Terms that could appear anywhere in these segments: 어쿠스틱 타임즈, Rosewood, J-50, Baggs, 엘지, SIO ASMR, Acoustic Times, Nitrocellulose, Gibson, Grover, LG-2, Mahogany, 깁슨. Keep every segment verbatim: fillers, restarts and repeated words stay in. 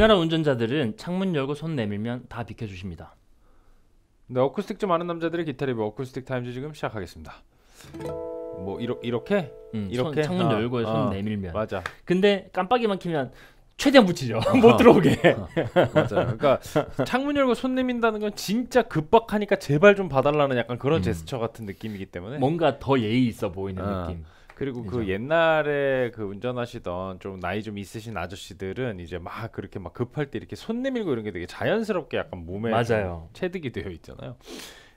우리나라 운전자들은 창문 열고 손 내밀면 다 비켜주십니다. 네, 어쿠스틱 좀 아는 남자들의 기타 리뷰 어쿠스틱 타임즈 지금 시작하겠습니다. 뭐 이러, 이렇게? 응, 이렇게? 손, 창문 어, 열고 어, 손 내밀면 맞아. 근데 깜빡이만 키면 최대한 붙이죠. 어, 못 들어오게. 어, 맞아. 그러니까 창문 열고 손 내민다는 건 진짜 급박하니까 제발 좀 봐달라는 약간 그런 음. 제스처 같은 느낌이기 때문에 뭔가 더 예의 있어 보이는 어. 느낌. 그리고 그죠? 그 옛날에 그 운전하시던 좀 나이 좀 있으신 아저씨들은 이제 막 그렇게 막 급할 때 이렇게 손 내밀고 이런 게 되게 자연스럽게 약간 몸에 체득이 되어 있잖아요.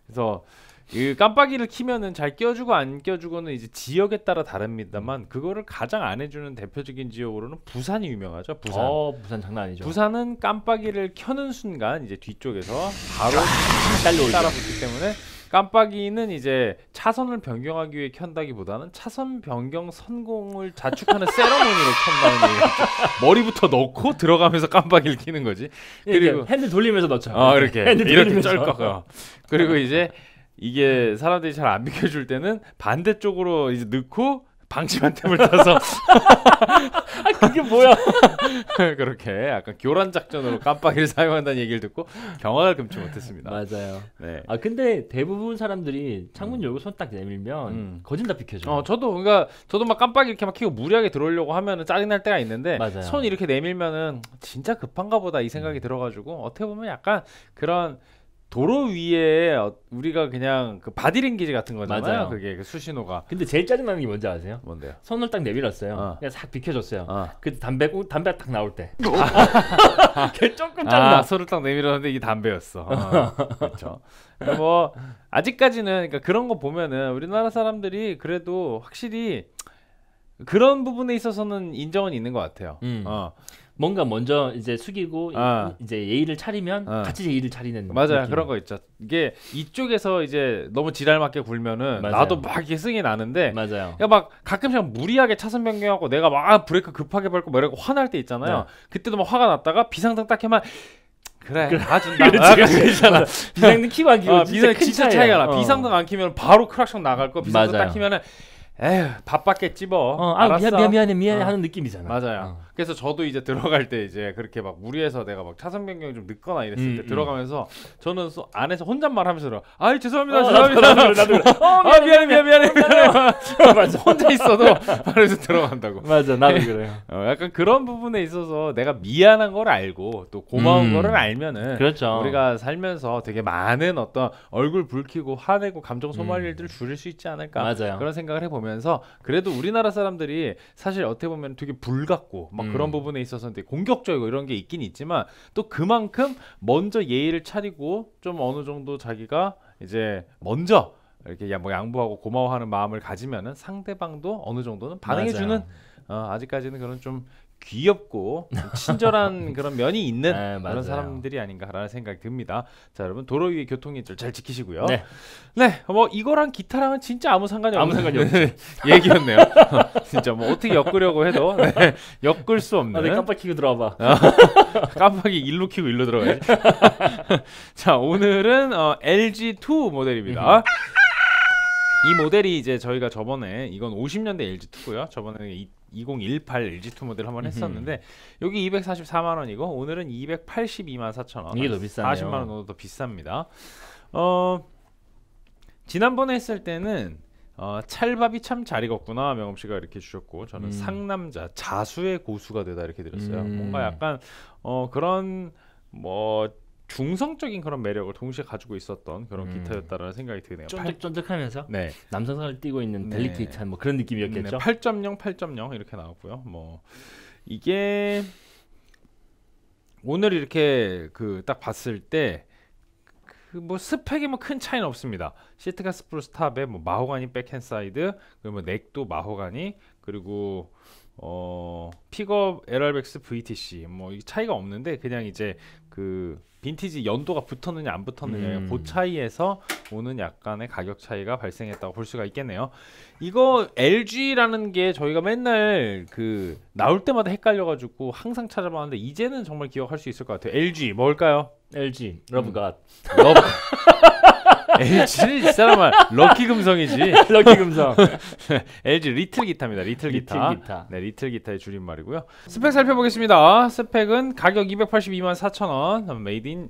그래서 이 깜빡이를 키면은 잘 껴주고 안 껴주고는 이제 지역에 따라 다릅니다만 그거를 가장 안 해주는 대표적인 지역으로는 부산이 유명하죠. 부산. 어, 부산 장난 아니죠. 부산은 깜빡이를 켜는 순간 이제 뒤쪽에서 바로 따라붙기 때문에 깜빡이는 이제 차선을 변경하기 위해 켠다기보다는 차선 변경 성공을 자축하는 세러머니로 켠다는 얘기죠. 머리부터 넣고 들어가면서 깜빡이를 켜는 거지. 그리고 핸들 돌리면서 넣죠. 어, 이렇게 핸들 이렇게 쩔거요. 그리고 이제 이게 사람들이 잘 안 비켜줄 때는 반대쪽으로 이제 넣고 방심한템을 타서 아 그게 뭐야 그렇게 약간 교란 작전으로 깜빡이를 사용한다는 얘기를 듣고 경악을 금치 못했습니다. 맞아요. 네. 아 근데 대부분 사람들이 창문 음. 열고 손 딱 내밀면 음. 거진 다 비켜줘요. 어 저도 그러니까 저도 막 깜빡이 이렇게 막 켜고 무리하게 들어오려고 하면은 짜증날 때가 있는데 맞아요. 손 이렇게 내밀면은 진짜 급한가 보다 이 생각이 음. 들어가지고 어떻게 보면 약간 그런 도로 위에 우리가 그냥 그 바디랭귀지 같은 거잖아요. 맞아요. 그게 그 수신호가. 근데 제일 짜증나는 게 뭔지 아세요? 뭔데요? 손을 딱 내밀었어요. 어. 그냥 싹 비켜줬어요. 어. 그 담배 담배 딱 나올 때. 아. 걔 조금 짜증나. 아, 손을 딱 내밀었는데 이게 담배였어. 어. 그렇죠. 뭐 아직까지는 그러니까 그런 거 보면은 우리나라 사람들이 그래도 확실히 그런 부분에 있어서는 인정은 있는 것 같아요. 음. 어. 뭔가 먼저 이제 숙이고 아. 이제 예의를 차리면 아. 같이 예의를 차리는 맞아요 느낌. 그런 거 있죠. 이게 이쪽에서 이제 너무 지랄맞게 굴면은 맞아요. 나도 막 이게 승이 나는데 맞아요. 그러니까 막 가끔씩 무리하게 차선 변경하고 내가 막 브레이크 급하게 밟고 막 이러고 화날 때 있잖아요. 네. 그때도 막 화가 났다가 비상등 딱 해만 그래 아준다 그렇잖아. 비상등 키고 안 키고 어, 진짜, 진짜 차이가 나. 어. 비상등 안 키면 바로 크락션 나갈 거 비상등 맞아요. 딱 키면은 에휴 바빴겠지 뭐. 어, 아 알았어. 미안 미안해 미안해 어. 하는 느낌이잖아. 맞아요. 어. 그래서 저도 이제 들어갈 때 이제 그렇게 막 무리해서 내가 막 차선 변경이 좀 늦거나 이랬을 음, 때 음. 들어가면서 저는 소, 안에서 혼잣말 하면서 들어. 아이 죄송합니다. 어, 죄송합니다. 나도, 나도, 나도, 나도. 어, 미안해 미안해 미안해. 미안해, 미안해. 맞아. 혼자 있어도 바로서 들어간다고. 맞아 나도 그래요. 어, 약간 그런 부분에 있어서 내가 미안한 걸 알고 또 고마운 음. 거를 알면은 그렇죠. 우리가 살면서 되게 많은 어떤 얼굴 붉히고 화내고 감정 소모할 음. 일들을 줄일 수 있지 않을까. 맞아요. 그런 생각을 해보면. 면서 그래도 우리나라 사람들이 사실 어떻게 보면 되게 불같고 막 음. 그런 부분에 있어서는 되게 공격적이고 이런 게 있긴 있지만 또 그만큼 먼저 예의를 차리고 좀 어느 정도 자기가 이제 먼저 이렇게 양보하고 고마워하는 마음을 가지면은 상대방도 어느 정도는 반응해주는 어, 아직까지는 그런 좀 귀엽고 친절한 그런 면이 있는 네, 그런 사람들이 아닌가라는 생각이 듭니다. 자 여러분 도로 위의 교통예절 잘 지키시고요. 네. 네, 뭐 이거랑 기타랑은 진짜 아무 상관이 아무 상관이 없는 얘기였네요. 진짜 뭐 어떻게 엮으려고 해도 네, 엮을 수 없는. 아, 네, 깜빡이 키고 들어와봐. 깜빡이 일로 키고 일로 들어가야지. 자 오늘은 어, 엘지 투 모델입니다. 이 모델이 이제 저희가 저번에 이건 오십 년대 엘지 투고요. 저번에 이공일팔 엘지 투 모델 한번 했었는데 여기 이백사십사만 원이고 오늘은 이백팔십이만 사천 원. 이게 더 비싸네요. 사십만 원 정도 더 비쌉니다. 어 지난번에 했을 때는 어, 찰밥이 참 잘 익었구나 명엄 씨가 이렇게 주셨고 저는 음. 상남자 자수의 고수가 되다 이렇게 드렸어요. 음. 뭔가 약간 어 그런 뭐 중성적인 그런 매력을 동시에 가지고 있었던 그런 음. 기타였다라는 생각이 드네요. 쫀득쫀득하면서 네. 남성성을 띠고 있는 네. 델리케이트한 뭐 그런 느낌이었겠죠. 네. 팔 점 영, 팔 점 영 이렇게 나왔고요. 뭐 이게 오늘 이렇게 그 딱 봤을 때 그 뭐 스펙이 뭐 큰 차이는 없습니다. 시트가 스프루스 탑에 뭐 마호가니 백핸사이드 그리고 뭐 넥도 마호가니 그리고 어 픽업 엘 알 Baggs 브이 티 씨 뭐 이 차이가 없는데 그냥 이제 그 빈티지 연도가 붙었느냐 안 붙었느냐 음. 그 차이에서 오는 약간의 가격 차이가 발생했다고 볼 수가 있겠네요. 이거 엘지라는 게 저희가 맨날 그 나올 때마다 헷갈려가지고 항상 찾아봤는데 이제는 정말 기억할 수 있을 것 같아요. 엘지 뭘까요? 엘지 러브갓 러브 엘지는 이 사람아 럭키 금성이지. 럭키 금성. 엘지 리틀 기타입니다. 리틀, 리틀 기타. 기타. 네, 리틀 기타의 줄임말이고요. 스펙 살펴보겠습니다. 스펙은 가격 이백팔십이만 사천 원, 메이드 인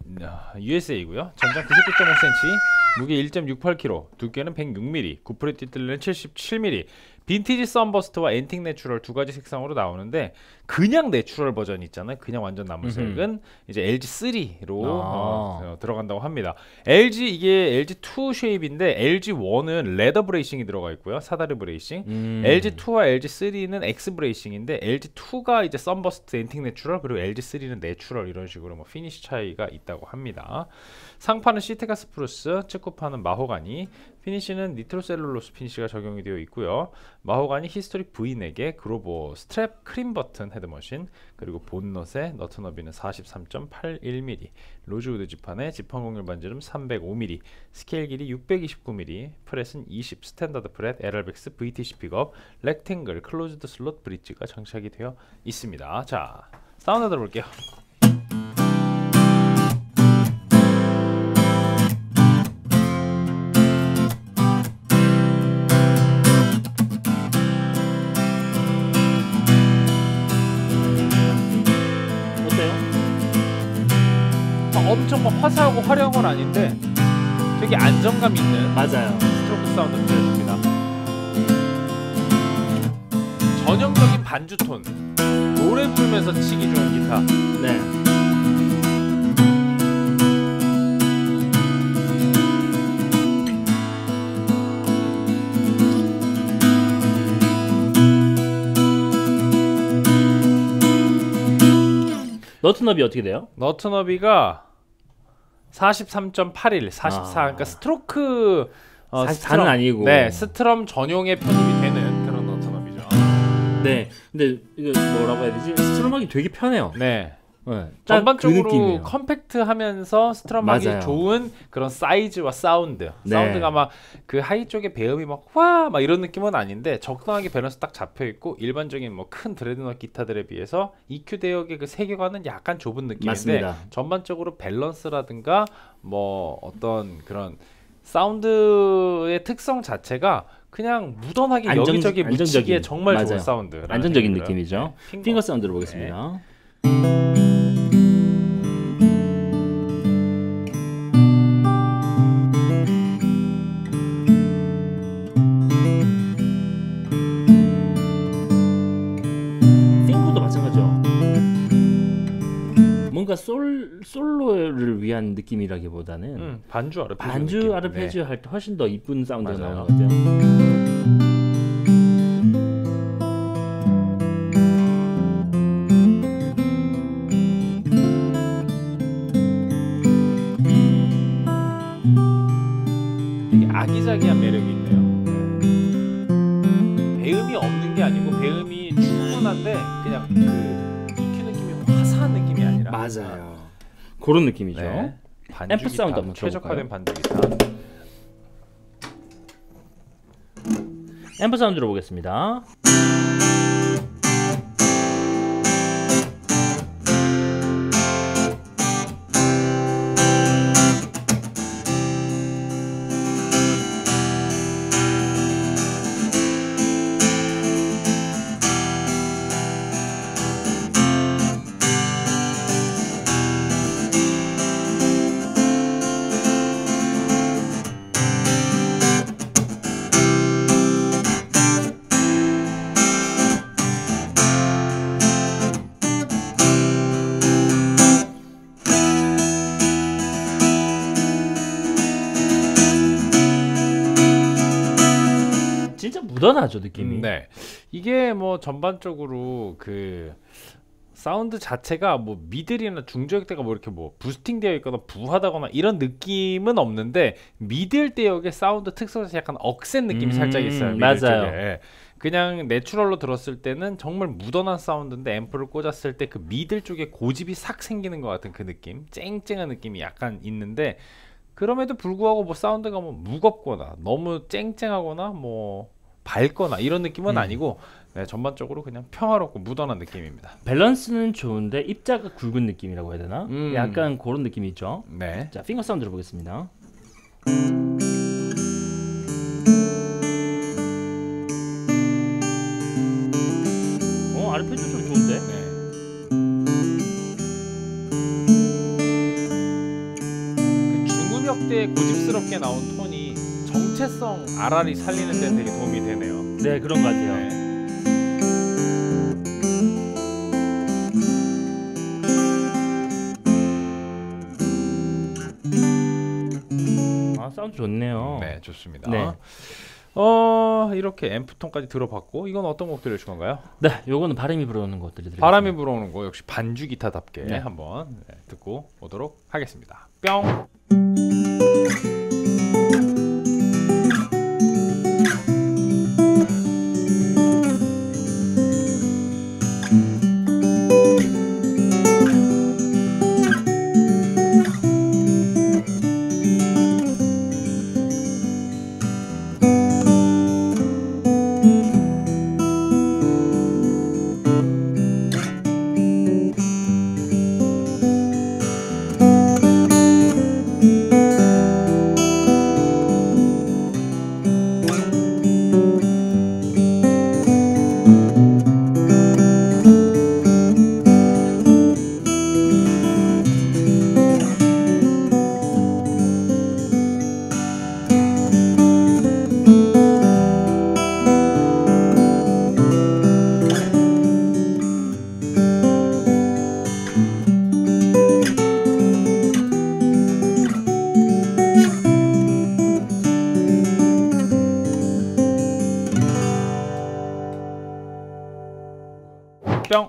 유에스에이고요. 전장 구십구 점 오 센티미터, 무게 일 점 육팔 킬로그램, 두께는 백육 밀리미터, 구프리 띠틀레는 칠십칠 밀리미터. 빈티지 썬버스트와 앤틱 내추럴 두 가지 색상으로 나오는데, 그냥 내추럴 버전 있잖아요. 그냥 완전 나무색은 이제 엘지 쓰리로 아. 어, 어, 들어간다고 합니다. 엘지 이게 엘지 투 쉐입인데 엘지 원은 레더 브레이싱이 들어가 있고요. 사다리 브레이싱. 음. 엘지 투와 엘지 쓰리는 X 브레이싱인데 엘지 투가 이제 썬버스트, 앤틱 내추럴, 그리고 엘지 쓰리는 내추럴, 이런 식으로 뭐 피니쉬 차이가 있다고 합니다. 상판은 시테카 스프루스, 측구판은 마호가니, 피니쉬는 니트로셀룰로스 피니쉬가 적용이 되어 있고요. 마호가니 히스토릭 브이넥에 그로버 스트랩 크림 버튼 헤드머신, 그리고 본넛의 너트 너비는 사십삼 점 팔일 밀리미터, 로즈우드 지판에 지판 공률 반지름 삼백오 밀리미터, 스케일 길이 육백이십구 밀리미터, 프렛은 이십, 스탠다드 프렛, 엘 알 Baggs 브이티씨 픽업, 렉탱글, 클로즈드 슬롯 브릿지가 장착이 되어 있습니다. 자, 사운드 들어볼게요. 엄청 막 화사하고 화려한 건 아닌데 되게 안정감 있는, 맞아요, 스트로크 사운드를 들려줍니다. 전형적인 반주톤, 노래 부르면서 치기 좋은 기타. 네. 너트너비 어떻게 돼요? 너트너비가 사십삼 점 팔일, 사십사. 아. 그러니까 스트로크 어, 사십사는 스트럼, 아니고, 네, 스트럼 전용에 편입이 되는 그런 너트너비죠. 네, 근데 이거 뭐라고 해야 되지? 스트럼하기 되게 편해요. 네, 네. 전반적으로 그 컴팩트하면서 스트럼하기, 맞아요, 좋은 그런 사이즈와 사운드. 네. 사운드가 막 그 하이 쪽에 배음이 막 와 막 이런 느낌은 아닌데 적당하게 밸런스 딱 잡혀 있고, 일반적인 뭐 큰 드레드넛 기타들에 비해서 이큐 대역의 그 세계관은 약간 좁은 느낌인데, 맞습니다, 전반적으로 밸런스라든가 뭐 어떤 그런 사운드의 특성 자체가 그냥 무던하게 안정, 여기저기 묻히기에 정말, 맞아요, 좋은 사운드. 안정적인 느낌이죠. 네. 핑거 사운드 들어보겠습니다. 네. 솔, 솔로를 위한 느낌이라기보다는 음, 반주 아르페지오, 반주 아르페지오 네. 할 때 훨씬 더 이쁜 사운드가 나오는 것 같아요. 되게 아기자기한 매력이 있네요. 배음이 없는 게 아니고 배음이 충분한데 그냥 그 맞아요. 그런 느낌이죠. 네. 앰프 사운드 한번 최적화된 반주 기타. 앰프 사운드 들어보겠습니다. 무던하죠 느낌이. 음, 네, 이게 뭐 전반적으로 그 사운드 자체가 뭐 미들이나 중저역대가 뭐 이렇게 뭐 부스팅 되어 있거나 부하다거나 이런 느낌은 없는데, 미들 대역의 사운드 특성에서 약간 억센 느낌이 음, 살짝 있어요. 맞아요. 쪽에. 그냥 내추럴로 들었을 때는 정말 무던한 사운드인데 앰프를 꽂았을 때 그 미들 쪽에 고집이 싹 생기는 것 같은 그 느낌, 쨍쨍한 느낌이 약간 있는데, 그럼에도 불구하고 뭐 사운드가 뭐 무겁거나 너무 쨍쨍하거나 뭐 밝거나 이런 느낌은 음. 아니고, 네, 전반적으로 그냥 평화롭고 무던한 느낌입니다. 밸런스는 좋은데 입자가 굵은 느낌이라고 해야 되나? 음. 약간 그런 느낌이 있죠. 네. 자, 핑거 사운드 들어보겠습니다. 음. 때 고집스럽게 나온 톤이 정체성 알알이 살리는 데 되게 도움이 되네요. 네, 그런 것 같아요. 네. 사운드 좋네요. 네, 좋습니다. 네. 어, 이렇게 앰프톤까지 들어봤고, 이건 어떤 곡 들려줄 건가요? 네, 요거는 바람이 불어오는 거 들려드릴게요. 바람이 불어오는 거 역시 반주 기타답게 네. 한번 네, 듣고 오도록 하겠습니다. 뿅.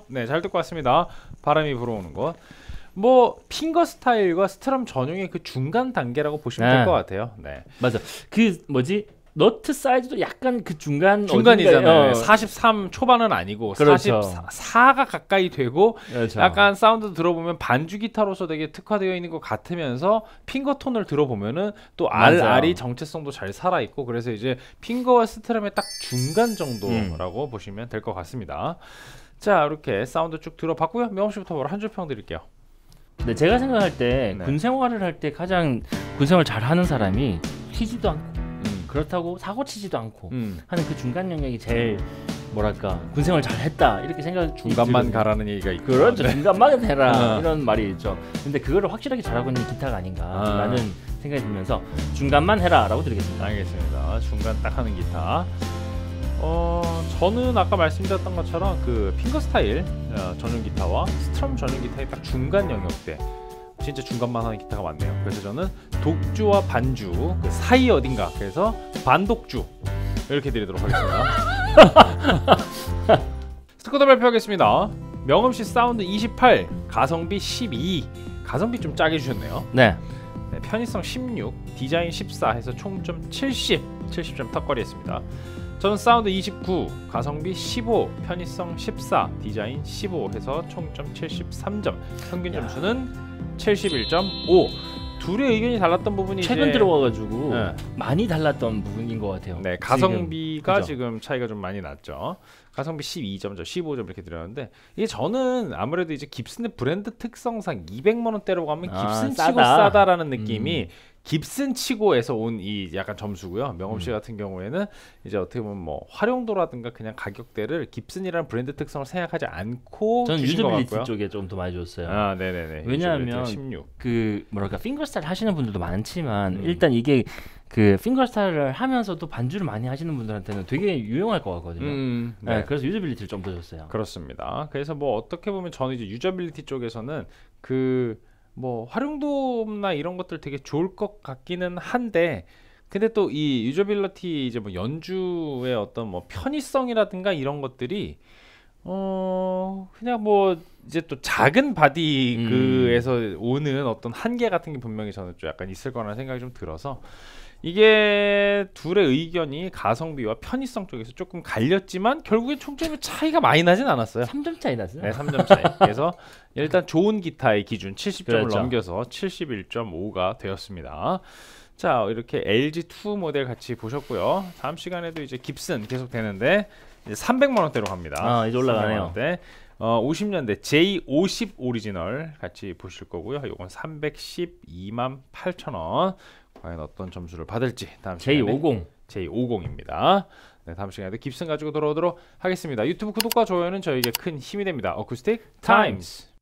네, 잘 듣고 왔습니다. 바람이 불어오는 것. 뭐 핑거 스타일과 스트럼 전용의 그 중간 단계라고 보시면 네. 될 것 같아요. 네, 맞아. 그 뭐지? 너트 사이즈도 약간 그 중간 중간이잖아요. 어. 사십삼 초반은 아니고 그렇죠. 사십사가 가까이 되고 그렇죠. 약간 사운드 들어보면 반주 기타로서 되게 특화되어 있는 것 같으면서 핑거 톤을 들어보면은 또 알알이 정체성도 잘 살아 있고 그래서 이제 핑거와 스트럼의 딱 중간 정도라고 음. 보시면 될 것 같습니다. 자, 이렇게 사운드 쭉 들어봤고요. 명호 씨부터 한 줄 평 드릴게요. 네, 제가 생각할 때 네. 군생활을 할 때 가장 군생활 잘하는 사람이 튀지도 않고 음. 그렇다고 사고치지도 않고 음. 하는 그 중간 영역이 제일 뭐랄까 군생활 잘했다 이렇게 생각. 중간만 가라는 얘기가 있고 그렇죠. 네. 중간만 해라 이런 말이 있죠. 근데 그거를 확실하게 잘하고 있는 기타가 아닌가라는 아. 생각이 들면서 중간만 해라 라고 드리겠습니다. 알겠습니다. 중간 딱 하는 기타. 어, 저는 아까 말씀드렸던 것처럼 그 핑거 스타일 어, 전용 기타와 스트럼 전용 기타의 딱 중간 영역대 진짜 중간만 하는 기타가 많네요. 그래서 저는 독주와 반주 그 사이 어딘가 그래서 반독주 이렇게 드리도록 하겠습니다. 스쿠더 발표하겠습니다. 명음씨 사운드 이십팔, 가성비 십이, 가성비 좀 짜게 주셨네요. 네. 네, 편의성 십육, 디자인 십사 해서 총점 칠십, 칠십 점 턱걸이했습니다. 저는 사운드 이십구, 가성비 십오, 편의성 십사, 디자인 십오 해서 총점 칠십삼 점, 평균 야. 점수는 칠십일 점 오. 둘의 의견이 달랐던 부분이 최근 이제 들어와가지고 네. 많이 달랐던 부분인 것 같아요. 네, 가성비가 지금, 지금 차이가 좀 많이 났죠. 가성비 십이 점, 저 십오 점 이렇게 드렸는데 이게 저는 아무래도 이제 깁슨의 브랜드 특성상 이백만 원대라고 하면 깁슨 아, 치고 싸다. 싸다라는 느낌이 음. 깁슨 치고에서 온 이 약간 점수고요. 명음씨 음. 같은 경우에는 이제 어떻게 보면 뭐 활용도라든가 그냥 가격대를 깁슨이라는 브랜드 특성을 생각하지 않고 저는 유저빌리티 쪽에 좀 더 많이 줬어요. 아, 네네네. 왜냐하면 십육. 그 뭐랄까 핑거스타일 하시는 분들도 많지만 음. 일단 이게 그 핑거스타일을 하면서도 반주를 많이 하시는 분들한테는 되게 유용할 것 같거든요. 음, 네. 네, 그래서 유저빌리티를 좀 더 줬어요. 그렇습니다. 그래서 뭐 어떻게 보면 저는 이제 유저빌리티 쪽에서는 그 뭐 활용도나 이런 것들 되게 좋을 것 같기는 한데 근데 또 이 유저빌리티 이제 뭐 연주의 어떤 뭐 편의성이라든가 이런 것들이 어 그냥 뭐 이제 또 작은 바디 그에서 음. 오는 어떤 한계 같은 게 분명히 저는 좀 약간 있을 거라는 생각이 좀 들어서 이게 둘의 의견이 가성비와 편의성 쪽에서 조금 갈렸지만 결국엔 총점의 차이가 많이 나진 않았어요. 삼 점 차이 났어요. 네, 삼 점 차이. 그래서 일단 좋은 기타의 기준 칠십 점을 그렇죠. 넘겨서 칠십일 점 오가 되었습니다. 자, 이렇게 엘지 투 모델 같이 보셨고요. 다음 시간에도 이제 깁슨 계속 되는데 이제 삼백만 원대로 갑니다. 아, 이제 올라가네요. 삼백만 원대. 어, 오십 년대 제이 오십 오리지널 같이 보실 거고요. 요건 삼백십이만 팔천 원. 과연 어떤 점수를 받을지 다음 제이 오십 제이 오십입니다. 네, 다음 시간에도 깁슨 가지고 돌아오도록 하겠습니다. 유튜브 구독과 좋아요는 저에게 큰 힘이 됩니다. 어쿠스틱 타임스.